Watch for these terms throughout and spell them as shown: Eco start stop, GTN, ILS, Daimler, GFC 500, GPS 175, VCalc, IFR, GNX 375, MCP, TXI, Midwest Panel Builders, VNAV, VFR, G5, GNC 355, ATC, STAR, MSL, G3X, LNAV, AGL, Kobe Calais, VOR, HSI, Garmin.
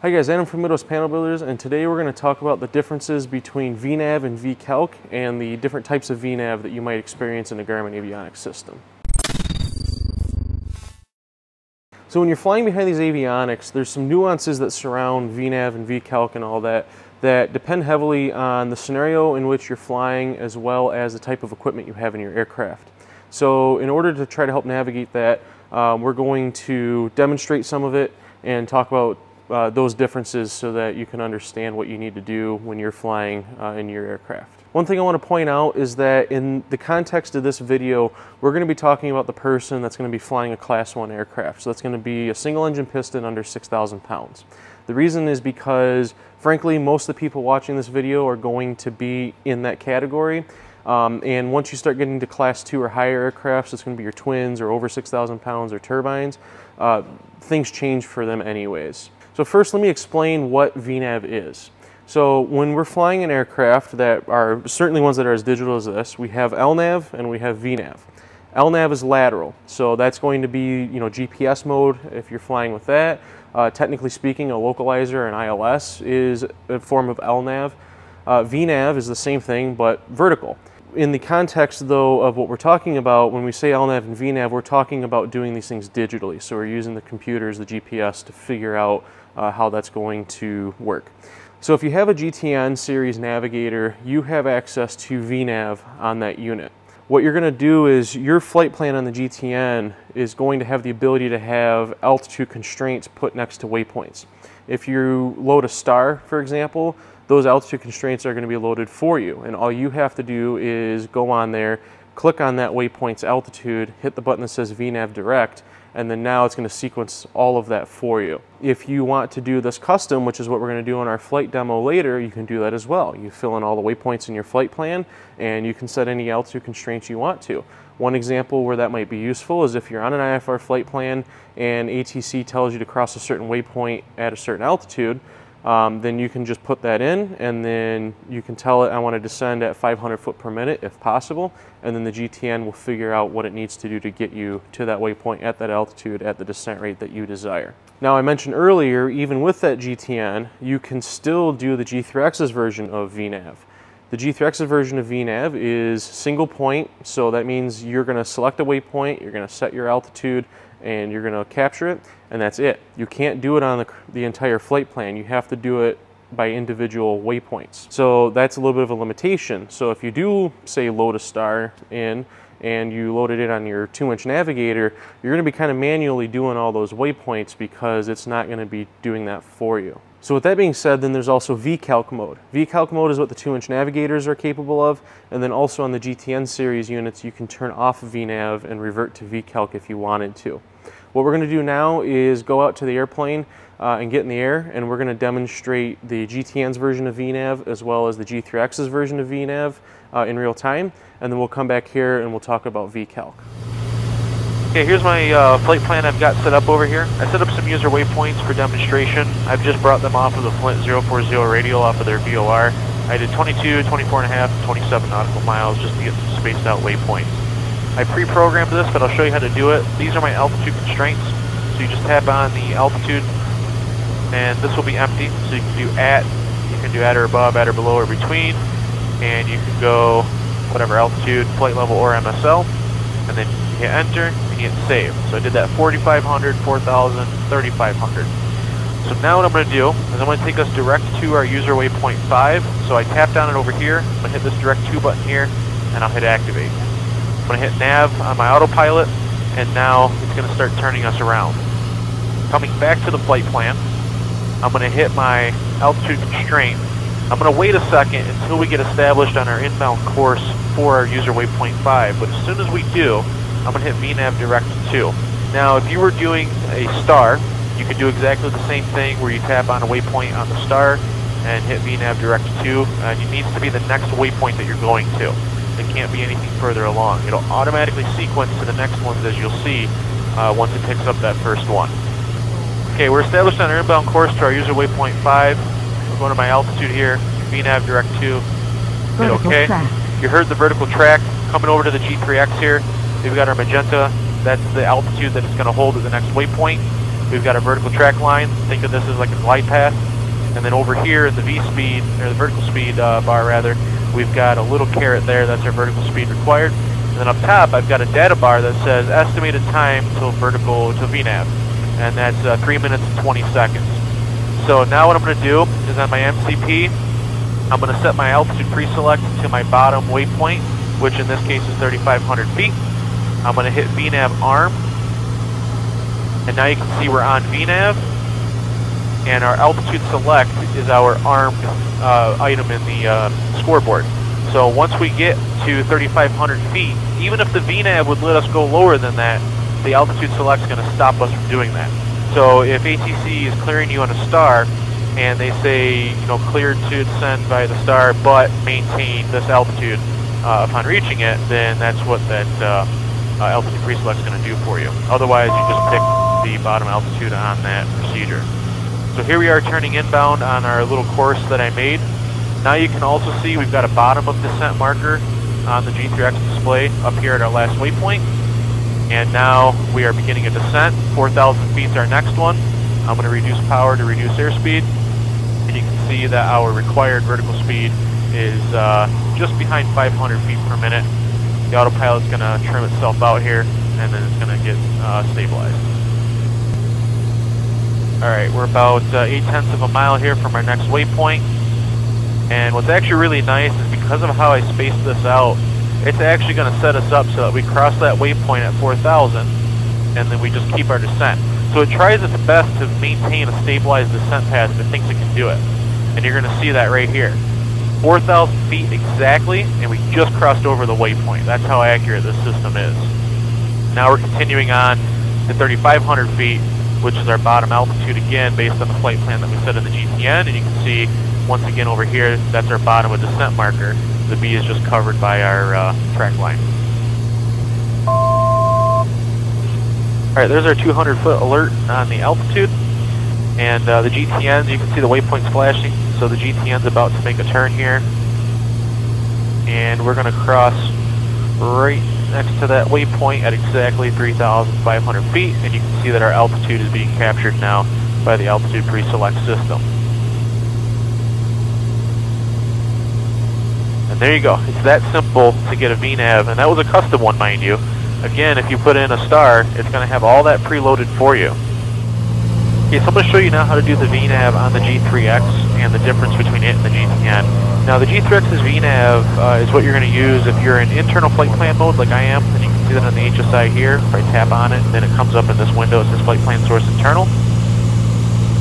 Hi guys, Adam from Midwest Panel Builders, and today we're going to talk about the differences between VNAV and VCalc and the different types of VNAV that you might experience in a Garmin avionics system. So when you're flying behind these avionics, there's some nuances that surround VNAV and VCalc and all that depend heavily on the scenario in which you're flying as well as the type of equipment you have in your aircraft. So in order to try to help navigate that, we're going to demonstrate some of it and talk about those differences so that you can understand what you need to do when you're flying in your aircraft. One thing I want to point out is that in the context of this video, we're going to be talking about the person that's going to be flying a Class 1 aircraft. So that's going to be a single engine piston under 6,000 pounds. The reason is because, frankly, most of the people watching this video are going to be in that category. And once you start getting to Class 2 or higher aircrafts, it's going to be your twins or over 6,000 pounds or turbines, things change for them anyways. So first, let me explain what VNAV is. So when we're flying an aircraft that are certainly ones that are as digital as this, we have LNAV and we have VNAV. LNAV is lateral, so that's going to be, you know, GPS mode if you're flying with that. Technically speaking, a localizer and ILS is a form of LNAV. VNAV is the same thing but vertical. In the context, though, of what we're talking about, when we say LNAV and VNAV, we're talking about doing these things digitally. So we're using the computers, the GPS, to figure out how that's going to work. So if you have a GTN series navigator, you have access to VNAV on that unit. What you're going to do is your flight plan on the GTN is going to have the ability to have altitude constraints put next to waypoints. If you load a STAR, for example, those altitude constraints are going to be loaded for you, and all you have to do is go on there, click on that waypoint's altitude, hit the button that says VNAV Direct, and then now it's going to sequence all of that for you. If you want to do this custom, which is what we're going to do in our flight demo later, you can do that as well. You fill in all the waypoints in your flight plan, and you can set any altitude constraints you want to. One example where that might be useful is if you're on an IFR flight plan and ATC tells you to cross a certain waypoint at a certain altitude, then you can just put that in, and then you can tell it I want to descend at 500 foot per minute if possible, and then the GTN will figure out what it needs to do to get you to that waypoint at that altitude at the descent rate that you desire. Now, I mentioned earlier, even with that GTN, you can still do the G3X's version of VNAV. The G3X's version of VNAV is single point, so that means you're going to select a waypoint, you're going to set your altitude, and you're going to capture it, and that's it. You can't do it on the entire flight plan. You have to do it by individual waypoints. So that's a little bit of a limitation. So if you do, say, load a STAR in, and you loaded it on your 2-inch navigator, you're going to be kind of manually doing all those waypoints because it's not going to be doing that for you. So with that being said, then there's also VCalc mode. VCalc mode is what the 2-inch navigators are capable of, and then also on the GTN series units, you can turn off VNAV and revert to VCalc if you wanted to. What we're going to do now is go out to the airplane and get in the air, and we're going to demonstrate the GTN's version of VNAV as well as the G3X's version of VNAV in real time, and then we'll come back here and we'll talk about VCalc. Okay, here's my flight plan I've got set up over here. I set up some user waypoints for demonstration. I've just brought them off of the Flint 040 radial off of their VOR. I did 22, 24 and a half, 27 nautical miles just to get some spaced out waypoints. I pre-programmed this, but I'll show you how to do it. These are my altitude constraints. So you just tap on the altitude, and this will be empty. So you can do at, you can do at or above, at or below, or between, and you can go whatever altitude, flight level, or MSL, and then you hit enter and you hit save. So I did that 4,500, 4,000, 3,500. So now what I'm going to do is I'm going to take us direct to our user waypoint 5. So I tapped on it over here. I'm going to hit this direct to button here, and I'll hit activate. I'm going to hit nav on my autopilot, and now it's going to start turning us around. Coming back to the flight plan, I'm going to hit my altitude constraint. I'm going to wait a second until we get established on our inbound course for our user waypoint 5, but as soon as we do, I'm going to hit VNAV Direct 2. Now, if you were doing a STAR, you could do exactly the same thing where you tap on a waypoint on the STAR and hit VNAV Direct 2, and it needs to be the next waypoint that you're going to. It can't be anything further along. It'll automatically sequence to the next ones, as you'll see, once it picks up that first one. Okay, we're established on our inbound course to our user waypoint 5. Going to my altitude here, VNAV Direct 2, hit OK. Track. You heard the vertical track coming over to the G3X here. We've got our magenta, that's the altitude that it's going to hold at the next waypoint. We've got our vertical track line. Think of this as like a glide path. And then over here at the V speed, or the vertical speed bar rather, we've got a little caret there. That's our vertical speed required. And then up top, I've got a data bar that says estimated time till vertical, till VNAV. And that's 3 minutes and 20 seconds. So now what I'm gonna do is on my MCP, I'm gonna set my altitude pre-select to my bottom waypoint, which in this case is 3,500 feet. I'm gonna hit VNAV arm. And now you can see we're on VNAV. And our altitude select is our armed item in the scoreboard. So once we get to 3,500 feet, even if the VNAV would let us go lower than that, the altitude select is going to stop us from doing that. So if ATC is clearing you on a STAR, and they say, you know, cleared to descend by the STAR, but maintain this altitude upon reaching it, then that's what that altitude pre-select is going to do for you. Otherwise, you just pick the bottom altitude on that procedure. So here we are turning inbound on our little course that I made. Now you can also see we've got a bottom of descent marker on the G3X display up here at our last waypoint. And now we are beginning a descent. 4,000 feet is our next one. I'm going to reduce power to reduce airspeed. And you can see that our required vertical speed is just behind 500 feet per minute. The autopilot's going to trim itself out here, and then it's going to get stabilized. Alright, we're about 0.8 miles here from our next waypoint. And what's actually really nice is because of how I spaced this out, it's actually going to set us up so that we cross that waypoint at 4,000 and then we just keep our descent. So it tries its best to maintain a stabilized descent path if it thinks it can do it. And you're going to see that right here. 4,000 feet exactly, and we just crossed over the waypoint. That's how accurate this system is. Now we're continuing on to 3,500 feet. Which is our bottom altitude again based on the flight plan that we set in the GTN, and you can see once again over here that's our bottom of descent marker. The B is just covered by our track line. Alright, there's our 200 foot alert on the altitude, and the GTNs, you can see the waypoints flashing, so the GTN's about to make a turn here, and we're going to cross right next to that waypoint at exactly 3,500 feet, and you can see that our altitude is being captured now by the altitude pre-select system. And there you go. It's that simple to get a VNAV, and that was a custom one, mind you. Again, if you put in a STAR, it's going to have all that preloaded for you. Okay, so I'm going to show you now how to do the VNAV on the G3X and the difference between it and the GTN. Now the G3X's VNAV is what you're going to use if you're in internal flight plan mode like I am, and you can see that on the HSI here. If I tap on it, and then it comes up in this window, it says flight plan source internal.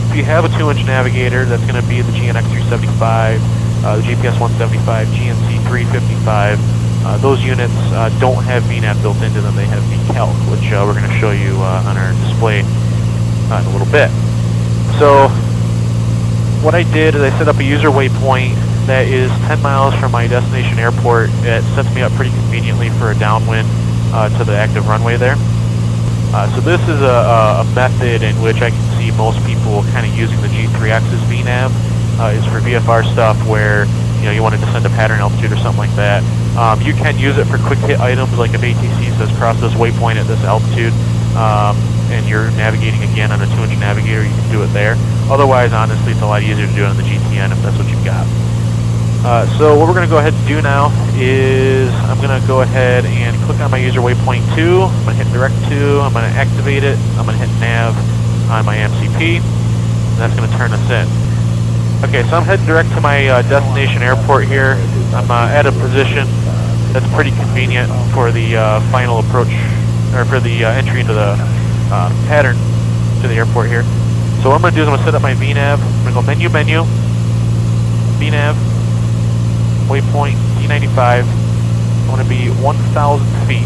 If you have a 2-inch navigator, that's going to be the GNX 375, the GPS 175, GNC 355. Those units don't have VNAV built into them, they have VCalc, which we're going to show you on our display in a little bit. So what I did is I set up a user waypoint that is 10 miles from my destination airport. It sets me up pretty conveniently for a downwind to the active runway there. So this is a method in which I can see most people kind of using the G3X's VNAV is for VFR stuff where, you know, you want to descend to pattern altitude or something like that. You can use it for quick hit items, like if ATC says cross this waypoint at this altitude, and you're navigating again on a 2-inch navigator, you can do it there. Otherwise, honestly, it's a lot easier to do it on the GTN if that's what you've got. So what we're going to go ahead and do now is I'm going to go ahead and click on my user waypoint 2, I'm going to hit direct to, I'm going to activate it, I'm going to hit nav on my MCP, and that's going to turn us in. Okay, so I'm heading direct to my destination airport here. I'm at a position that's pretty convenient for the final approach, or for the entry into the pattern to the airport here. So what I'm going to do is I'm going to set up my VNAV, I'm going to go menu, VNAV, waypoint D95, I want to be 1,000 feet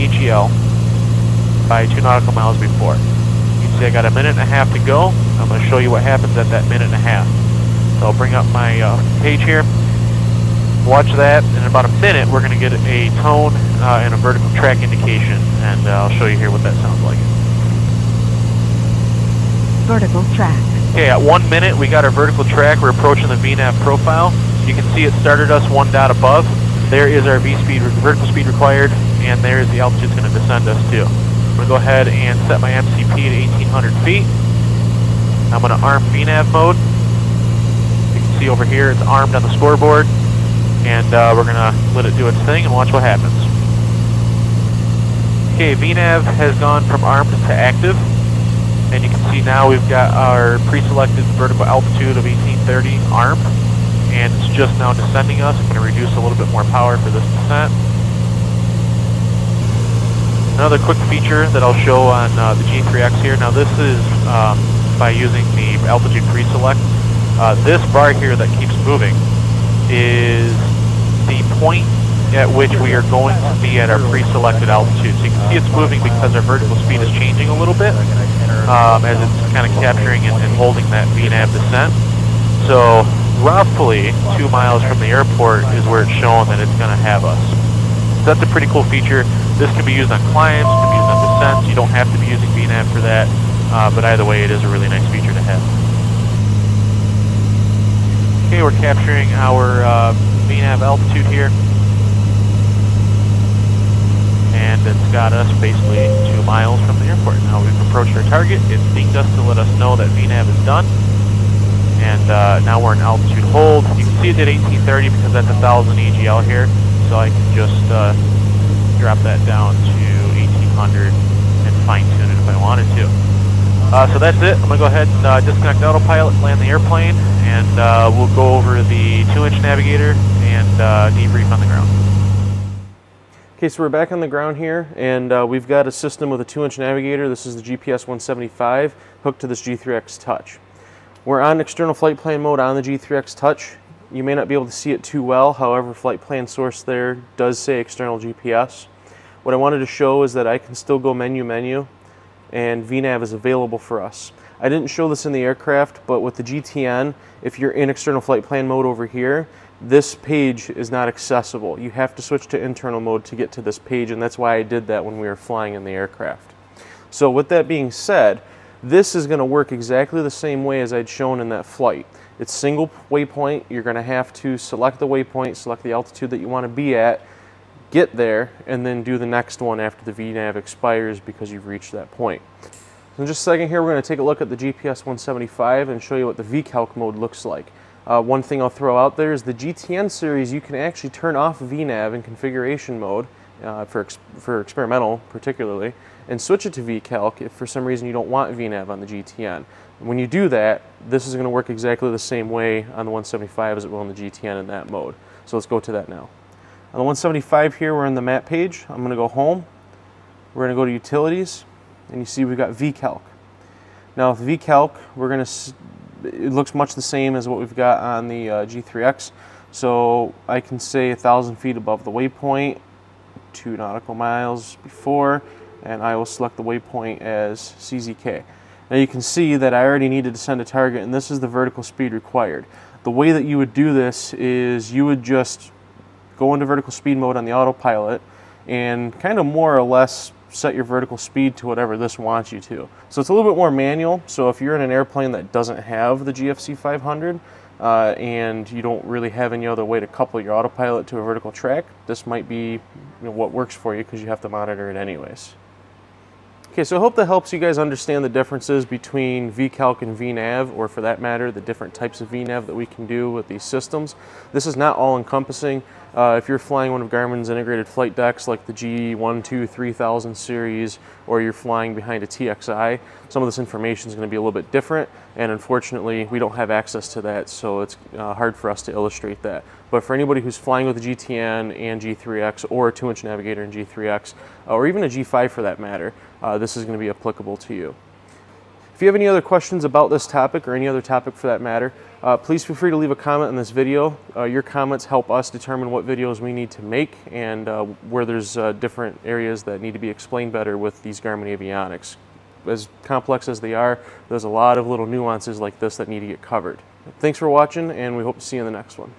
AGL by 2 nautical miles before. You can see I got 1.5 minutes to go. I'm going to show you what happens at that 1.5 minutes. So I'll bring up my page here. Watch that, and in about a minute we're going to get a tone and a vertical track indication, and I'll show you here what that sounds like. Vertical track. Okay, at 1 minute we got our vertical track. We're approaching the VNAV profile. You can see it started us 1 dot above. There is our vertical speed required, and there is the altitude it's going to descend us to. I'm going to go ahead and set my MCP to 1800 feet. I'm going to arm VNAV mode. You can see over here it's armed on the scoreboard, and we're going to let it do its thing and watch what happens. Okay, VNAV has gone from armed to active, and you can see now we've got our pre-selected vertical altitude of 1830 armed, and it's just now descending us. I'm going to reduce a little bit more power for this descent. Another quick feature that I'll show on the G3X here, now this is by using the altitude pre-select. This bar here that keeps moving is the point at which we are going to be at our pre-selected altitude. So you can see it's moving because our vertical speed is changing a little bit as it's kind of capturing and holding that VNAV descent. So roughly 2 miles from the airport is where it's showing that it's going to have us. So that's a pretty cool feature. This can be used on climbs, can be used on descents. You don't have to be using VNAV for that, but either way it is a really nice feature to have. Okay, we're capturing our VNAV altitude here, and it's got us basically 2 miles from the airport. Now we've approached our target, it's dinged us to let us know that VNAV is done, and now we're in altitude hold. You can see it at 1830 because that's 1000 AGL here, so I can just drop that down to 1800 and fine tune it if I wanted to. So that's it. I'm going to go ahead and disconnect autopilot, land the airplane, and we'll go over the 2-inch navigator and debrief on the ground. Okay, so we're back on the ground here, and we've got a system with a 2-inch navigator. This is the GPS 175 hooked to this G3X Touch. We're on external flight plan mode on the G3X Touch. You may not be able to see it too well, however, flight plan source there does say external GPS. What I wanted to show is that I can still go menu, and VNAV is available for us. I didn't show this in the aircraft, but with the GTN, if you're in external flight plan mode over here, this page is not accessible. You have to switch to internal mode to get to this page, and that's why I did that when we were flying in the aircraft. So with that being said, this is going to work exactly the same way as I'd shown in that flight. It's single waypoint. You're going to have to select the waypoint, select the altitude that you want to be at, get there, and then do the next one after the VNAV expires because you've reached that point. In just a second here, we're going to take a look at the GPS 175 and show you what the VCalc mode looks like. One thing I'll throw out there is the GTN series, you can actually turn off VNAV in configuration mode for experimental particularly, and switch it to VCalc if for some reason you don't want VNAV on the GTN. When you do that, this is going to work exactly the same way on the 175 as it will on the GTN in that mode. So let's go to that now. On the 175 here, we're in the map page. I'm going to go home. We're going to go to utilities, and you see we've got VCalc. Now with VCalc, we're going to, it looks much the same as what we've got on the G3X. So I can say 1,000 feet above the waypoint, 2 nautical miles before, and I will select the waypoint as CZK. Now you can see that I already need to descend a target, and this is the vertical speed required. The way that you would do this is you would just go into vertical speed mode on the autopilot and kind of more or less set your vertical speed to whatever this wants you to. So it's a little bit more manual, so if you're in an airplane that doesn't have the GFC 500 and you don't really have any other way to couple your autopilot to a vertical track, this might be what works for you because you have to monitor it anyways. Okay, so I hope that helps you guys understand the differences between VCalc and VNAV, or for that matter, the different types of VNAV that we can do with these systems. This is not all-encompassing. If you're flying one of Garmin's integrated flight decks like the G123,000 series, or you're flying behind a TXI, some of this information is going to be a little bit different, and unfortunately, we don't have access to that, so it's hard for us to illustrate that. But for anybody who's flying with a GTN and G3X, or a 2-inch navigator and G3X, or even a G5 for that matter, this is going to be applicable to you. If you have any other questions about this topic, or any other topic for that matter, please feel free to leave a comment on this video. Your comments help us determine what videos we need to make, and where there's different areas that need to be explained better with these Garmin avionics. As complex as they are, there's a lot of little nuances like this that need to get covered. Thanks for watching, and we hope to see you in the next one.